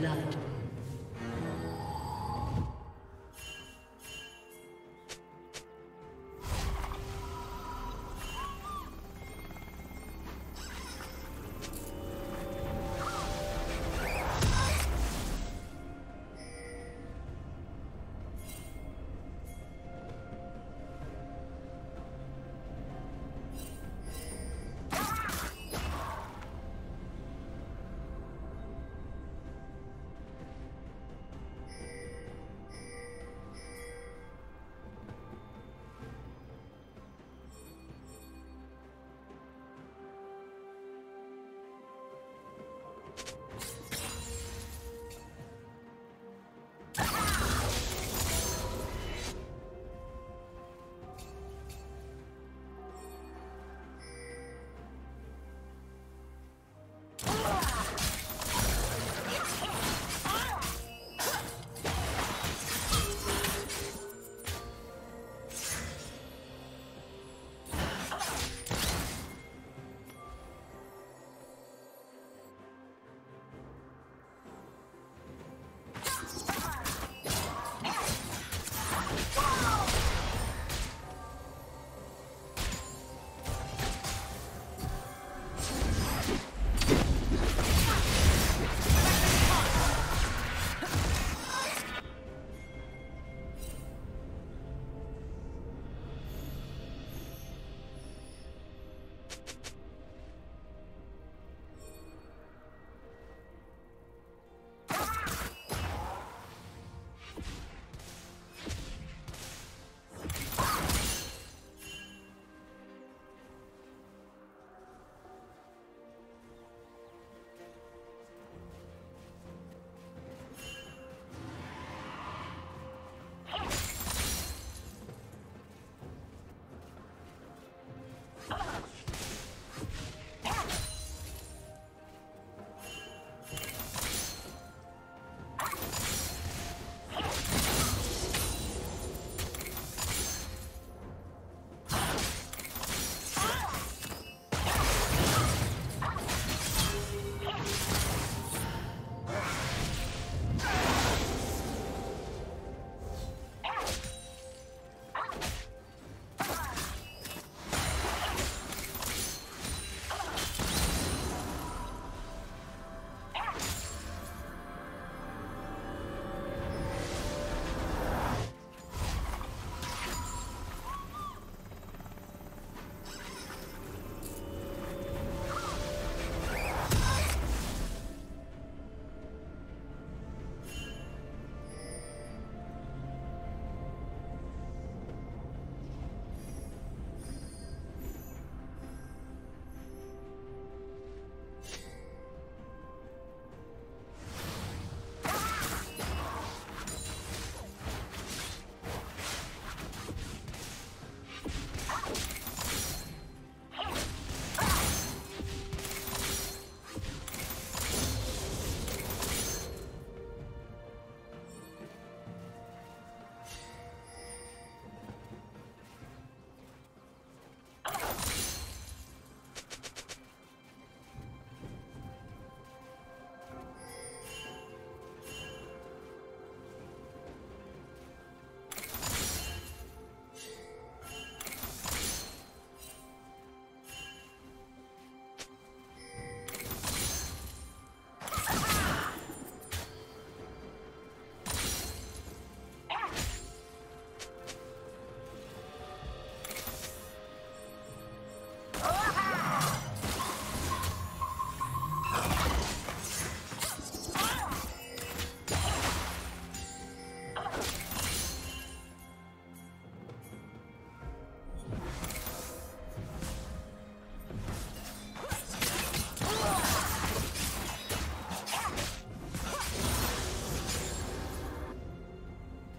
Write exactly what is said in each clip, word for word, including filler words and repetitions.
blood.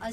A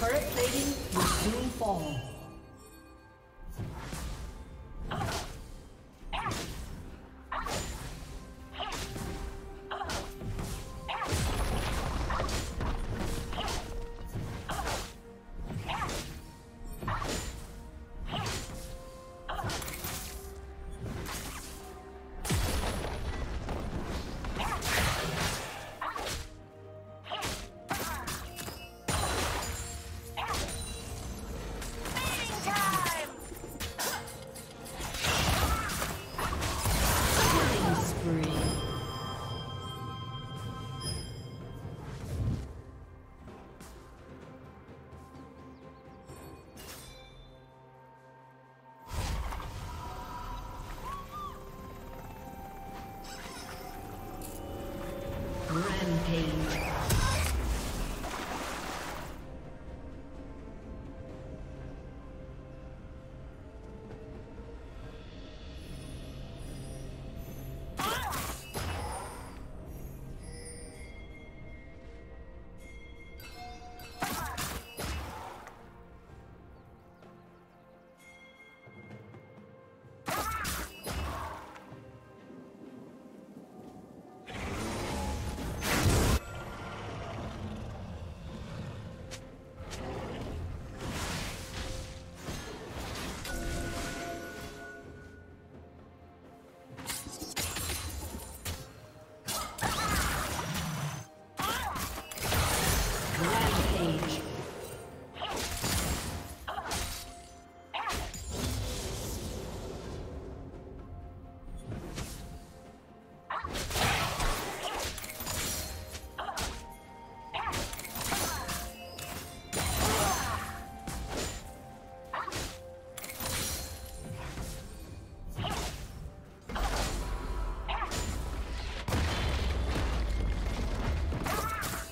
Turret plating will soon fall.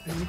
Blue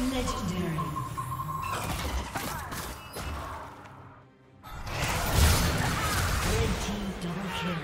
Legendary. Red team double kill.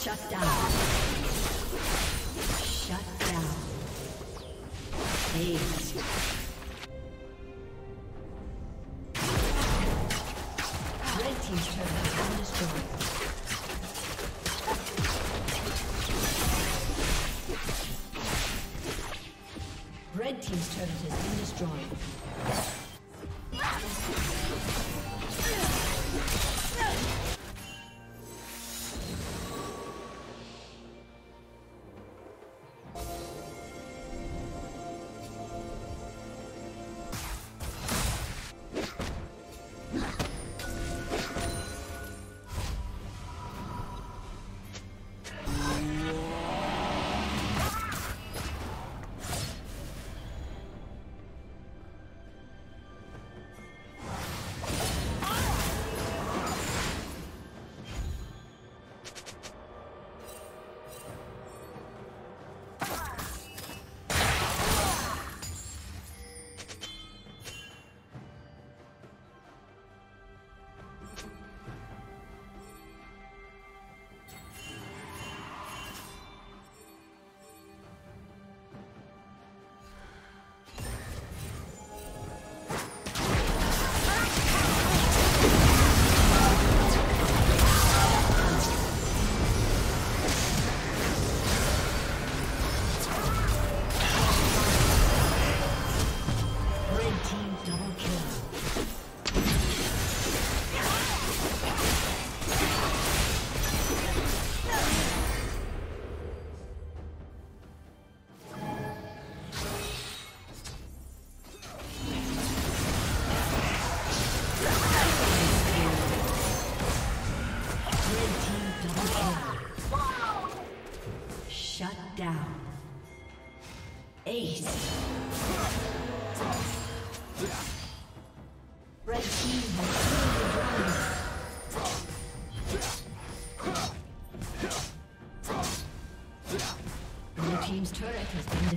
Shut down. Shut down. Please.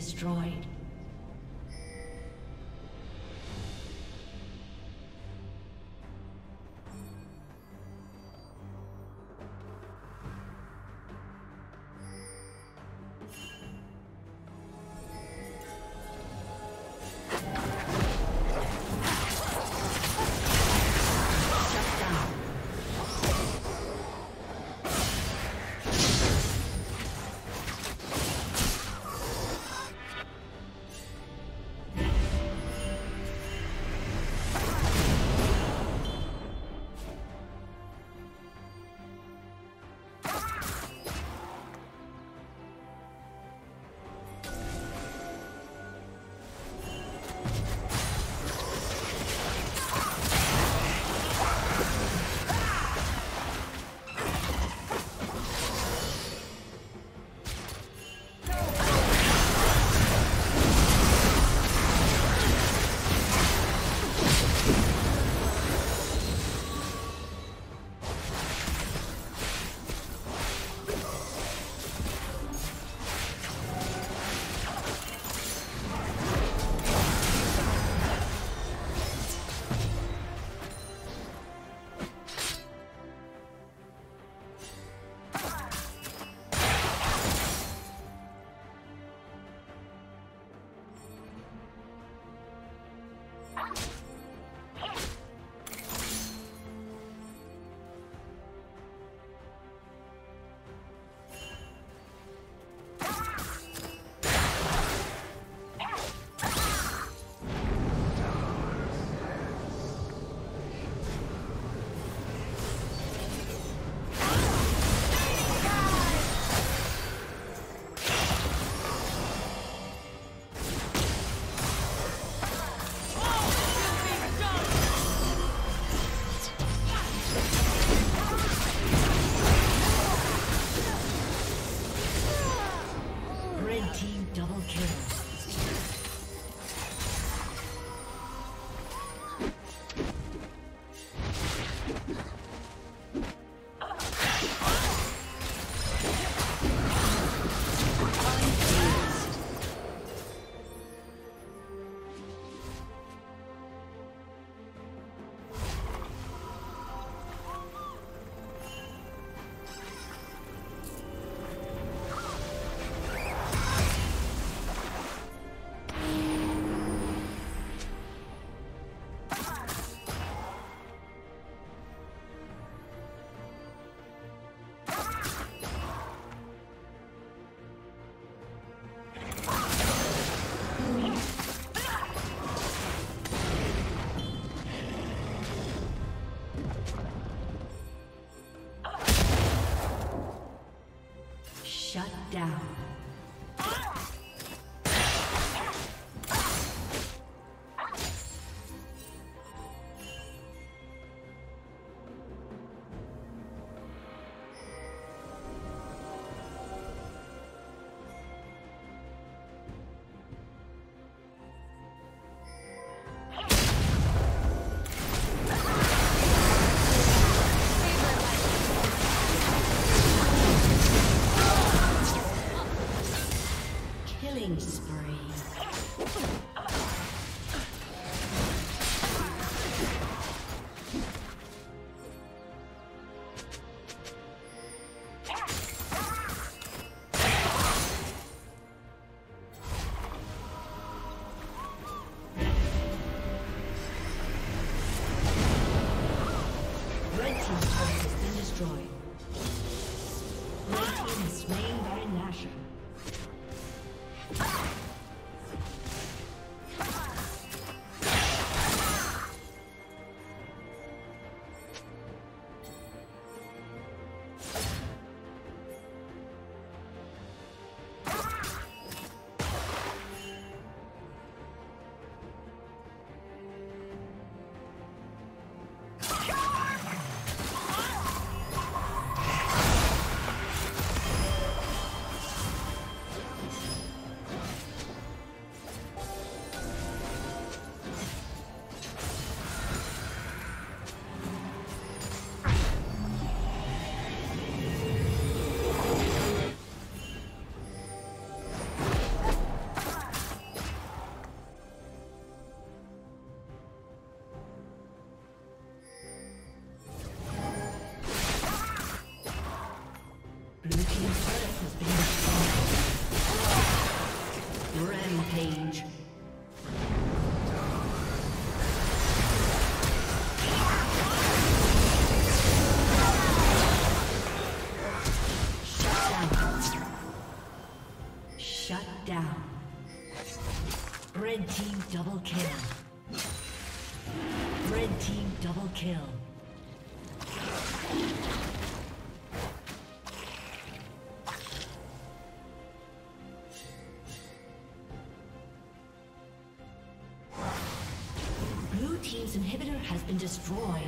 Destroyed. Shut down. Rampage. Shut down. Shut down. Red team double kill. Red team double kill. Destroyed.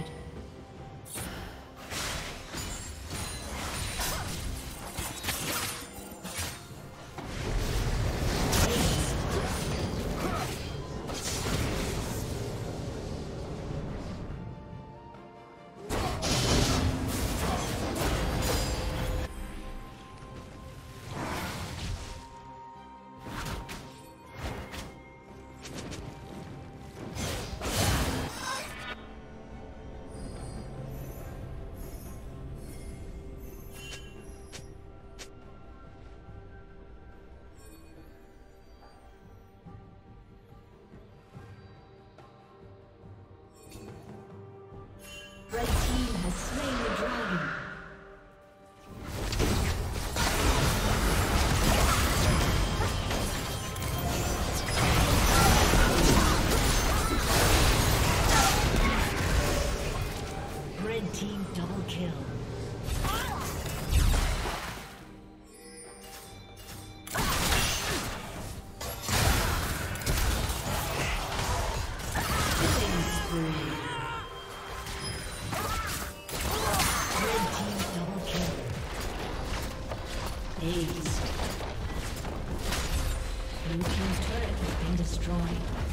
Blue team's turret has been destroyed.